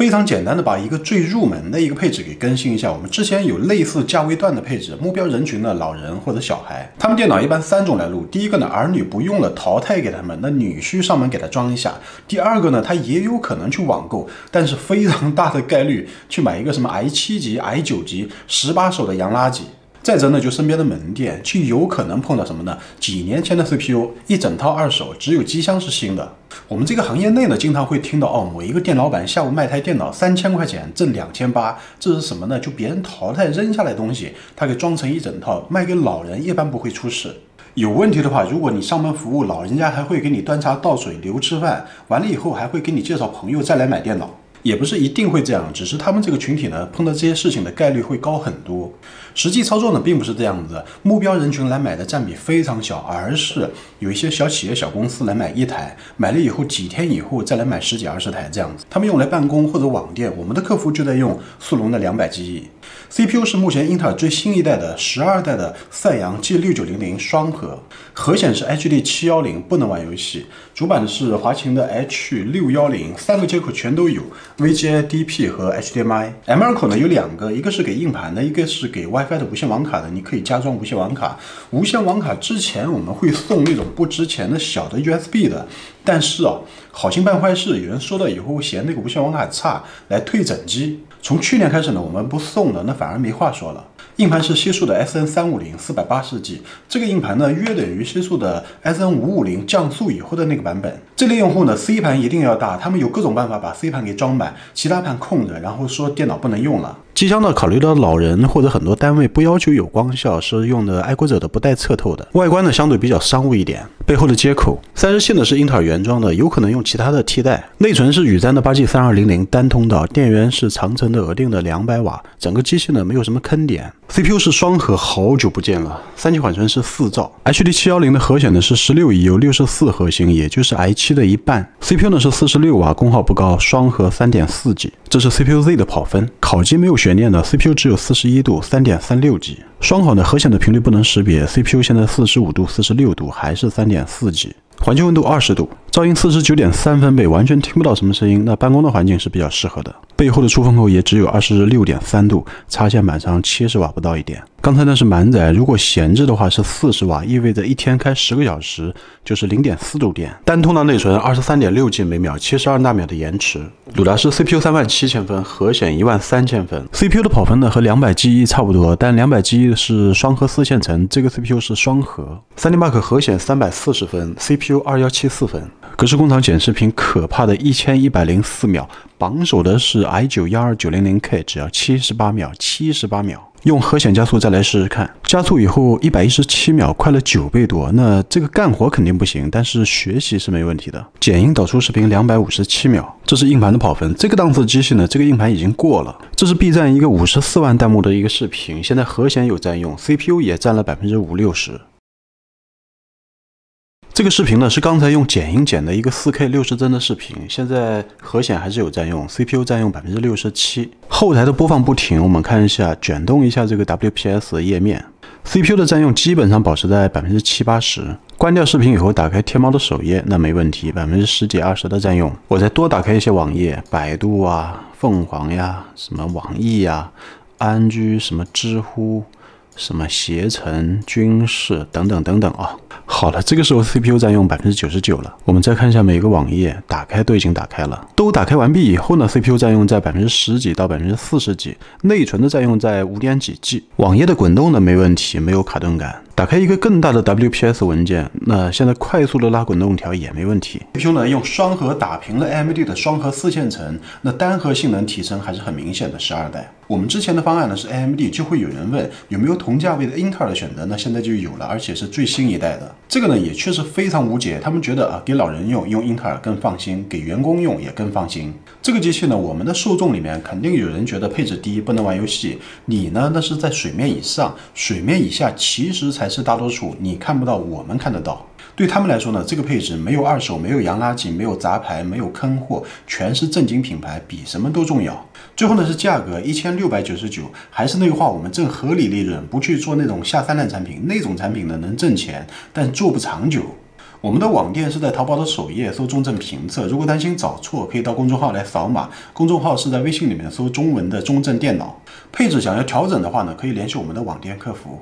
非常简单的把一个最入门的一个配置给更新一下。我们之前有类似价位段的配置，目标人群呢老人或者小孩，他们电脑一般3种来录。第一个呢，儿女不用了淘汰给他们，那女婿上门给他装一下。第二个呢，他也有可能去网购，但是非常大的概率去买一个什么 i7 级、i9 级、18手的洋垃圾。 再者呢，就身边的门店，就有可能碰到什么呢？几年前的 CPU， 一整套2手，只有机箱是新的。我们这个行业内呢，经常会听到哦，某一个店老板下午卖台电脑3000块钱，挣2800，这是什么呢？就别人淘汰扔下来的东西，他给装成一整套卖给老人，一般不会出事。 有问题的话，如果你上门服务，老人家还会给你端茶倒水、留吃饭，完了以后还会给你介绍朋友再来买电脑，也不是一定会这样，只是他们这个群体呢，碰到这些事情的概率会高很多。实际操作呢，并不是这样子，目标人群来买的占比非常小，而是有一些小企业、小公司来买一台，买了以后几天以后再来买10几20台这样子，他们用来办公或者网店。我们的客服就在用速龙的200机翼。 CPU 是目前英特尔最新一代的12代的赛扬 G6900 双核，核显是 HD710，不能玩游戏。主板是华擎的 H610，3个接口全都有 ，VGA、DP 和 HDMI。M2 口呢有2个，一个是给硬盘的，一个是给 WiFi 的无线网卡的，你可以加装无线网卡。无线网卡之前我们会送那种不值钱的小的 USB 的，但是啊，好心办坏事，有人收到以后嫌那个无线网卡差，来退整机。 从去年开始呢，我们不送了，那反而没话说了。硬盘是西数的 SN350 480G， 这个硬盘呢约等于西数的 SN550 降速以后的那个版本。这类用户呢 ，C 盘一定要大，他们有各种办法把 C 盘给装满，其他盘空着，然后说电脑不能用了。 机箱呢，考虑到老人或者很多单位不要求有光效，是用的爱国者的不带侧透的。外观呢相对比较商务一点，背后的接口30线呢是英特尔原装的，有可能用其他的替代。内存是宇瞻的8G3200单通道，电源是长城的额定的200瓦。整个机器呢没有什么坑点。CPU 是双核，好久不见了。3G 缓存是4兆 ，HD710的核显呢是16 EU 64核心，也就是 i7 的一半。CPU 呢是46瓦，功耗不高，双核 3.4G， 这是 CPU-Z 的跑分。烤机没有选。 悬念的 CPU 只有41度 3.36G， 双核的核显的频率不能识别 ，CPU 现在45度、46度还是 3.4G， 环境温度20度，噪音49.3分贝，完全听不到什么声音。那办公的环境是比较适合的，背后的出风口也只有26.3度，插线板上70瓦不到一点。刚才那是满载，如果闲置的话是40瓦，意味着一天开10个小时就是0.4度电。单通道内存23.6G 每秒，72纳秒的延迟。鲁达是 CPU 37000分，核显13000分。 CPU 的跑分呢和200G 差不多，但200G 是双核4线程，这个 CPU 是双核。3.8K 核显340分 ，CPU 2174分。格式工厂显示屏可怕的1104秒，榜首的是 i9-12900K， 只要78秒，78秒。 用核显加速再来试试看，加速以后117秒，快了9倍多。那这个干活肯定不行，但是学习是没问题的。剪映导出视频257秒，这是硬盘的跑分。这个档次机器呢，这个硬盘已经过了。这是 B 站一个54万弹幕的一个视频，现在核显有占用 ，CPU 也占了50-60%。 这个视频呢是刚才用剪映剪的一个4K 60帧的视频，现在核显还是有占用 ，CPU 占用67%。后台的播放不停，我们看一下，卷动一下这个 WPS 的页面 ，CPU 的占用基本上保持在70-80%。关掉视频以后，打开天猫的首页，那没问题，10几20%的占用。我再多打开一些网页，百度啊、凤凰呀、什么网易呀、安居、什么知乎。 什么携程、军事等等等等啊！好了，这个时候 CPU 占用99%了。我们再看一下每个网页，打开都已经打开了，都打开完毕以后呢 ，CPU 占用在10几到40几，内存的占用在5点几G。网页的滚动呢没问题，没有卡顿感。打开一个更大的 WPS 文件，那现在快速的拉滚动条也没问题。CPU 呢用双核打平了 AMD 的双核4线程，那单核性能提升还是很明显的12代。 我们之前的方案呢是 AMD， 就会有人问有没有同价位的英特尔的选择呢？现在就有了，而且是最新一代的。这个呢也确实非常无解，他们觉得啊给老人用英特尔更放心，给员工用也更放心。这个机器呢，我们的受众里面肯定有人觉得配置低不能玩游戏，你呢那是在水面以上，水面以下其实才是大多数，你看不到，我们看得到。 对他们来说呢，这个配置没有2手，没有洋垃圾，没有杂牌，没有坑货，全是正经品牌，比什么都重要。最后呢是价格1699，还是那句话，我们挣合理利润，不去做那种下三滥产品，那种产品呢能挣钱，但做不长久。我们的网店是在淘宝的首页搜中证评测，如果担心找错，可以到公众号来扫码。公众号是在微信里面搜中文的中证电脑。配置想要调整的话呢，可以联系我们的网店客服。